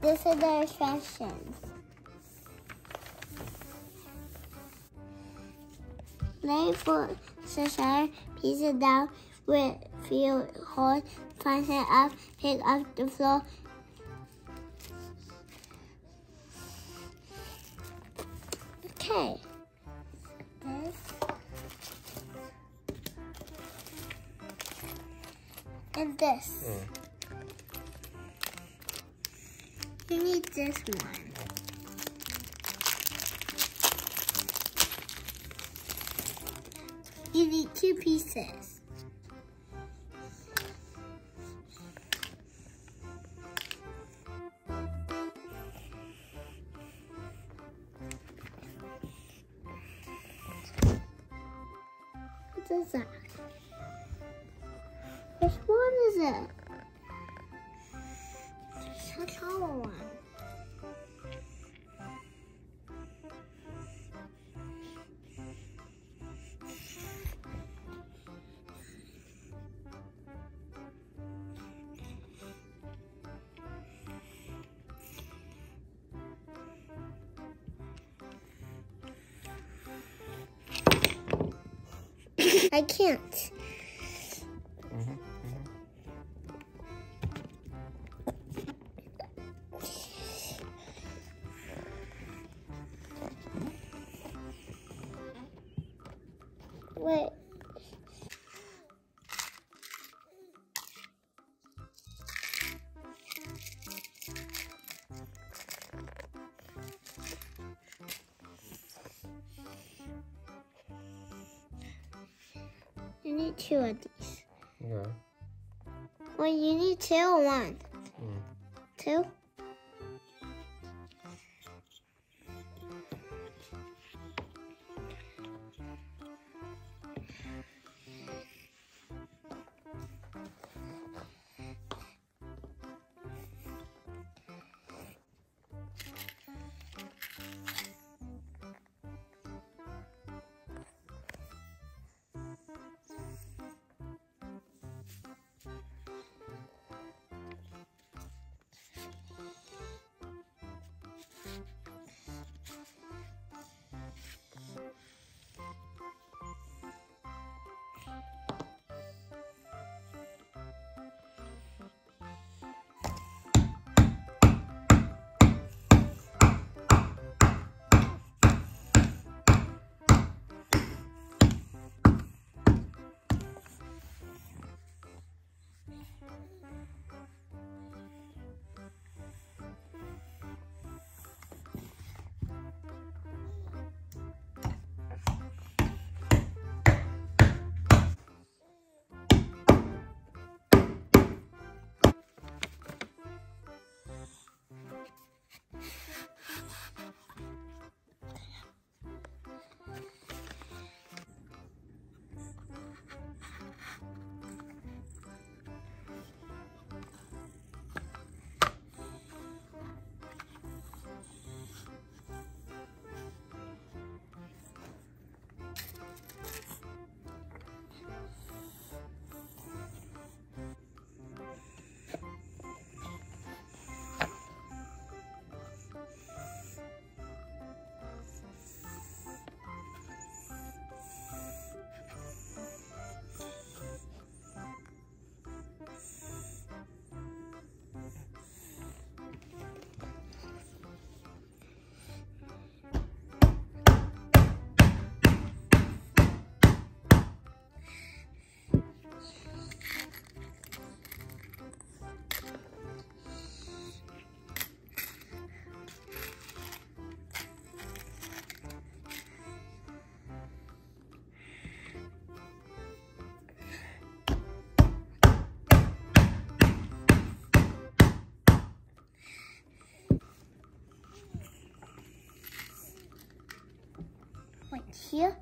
This is the instructions. Lay for Cheshire pieces down with field holes, fasten up, pick up the floor. Okay. This and this. You need this one. You need two pieces. What is that? Which one is it? The taller one. I can't. Wait. You need two of these. Yeah. Well, you need two or one? Mm. Two? Here?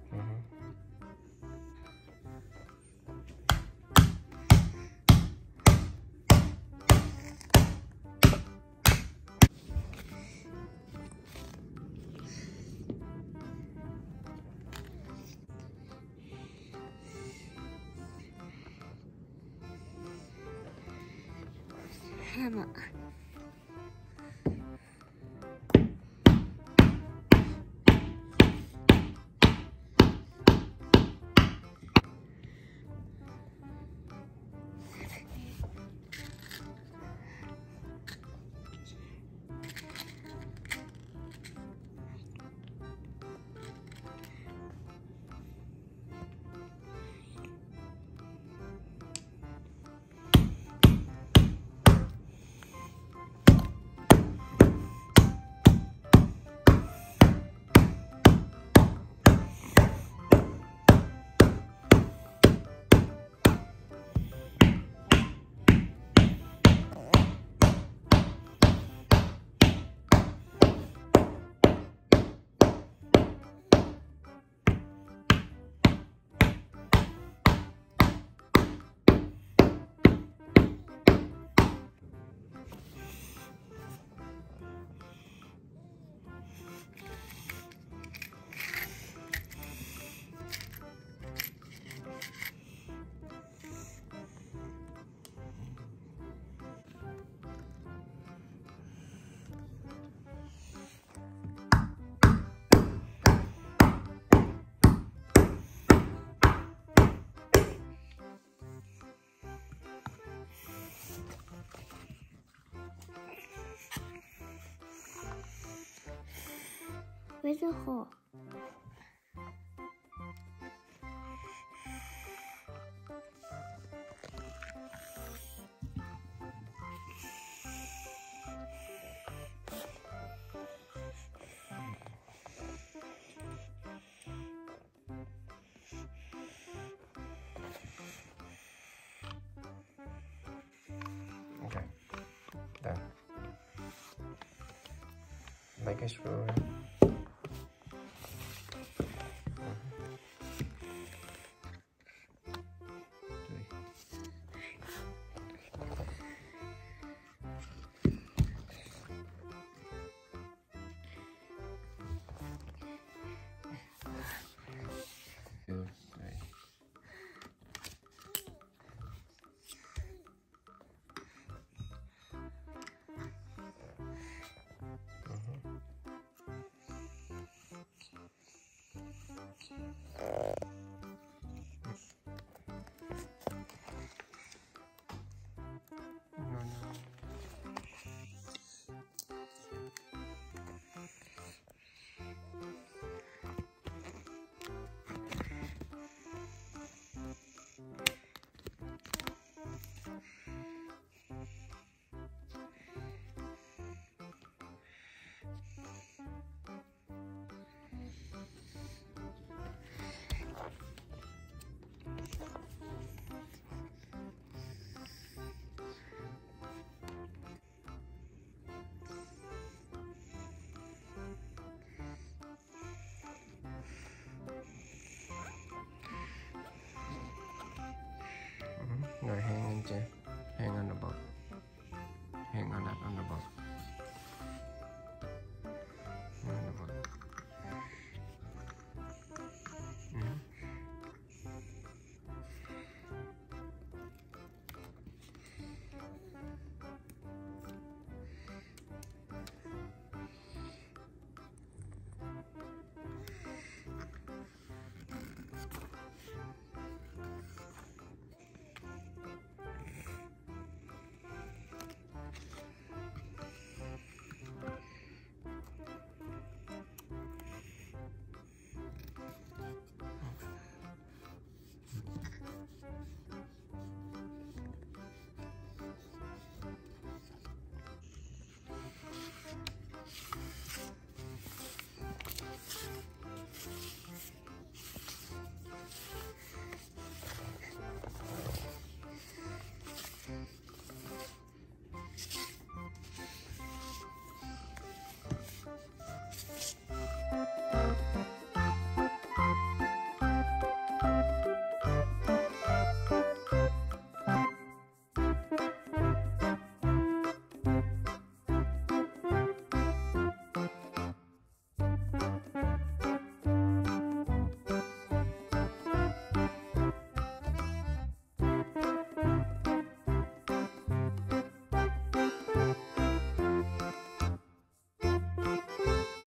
Hammer. Where's the hole? Okay, done. Like a screw.